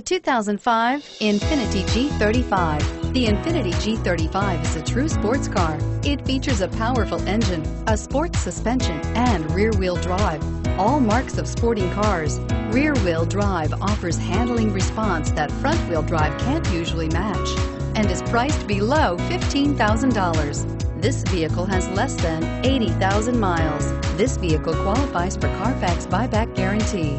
The 2005 Infiniti G35. The Infiniti G35 is a true sports car. It features a powerful engine, a sports suspension, and rear-wheel drive, all marks of sporting cars. Rear-wheel drive offers handling response that front-wheel drive can't usually match and is priced below $15,000. This vehicle has less than 80,000 miles. This vehicle qualifies for Carfax buyback guarantee.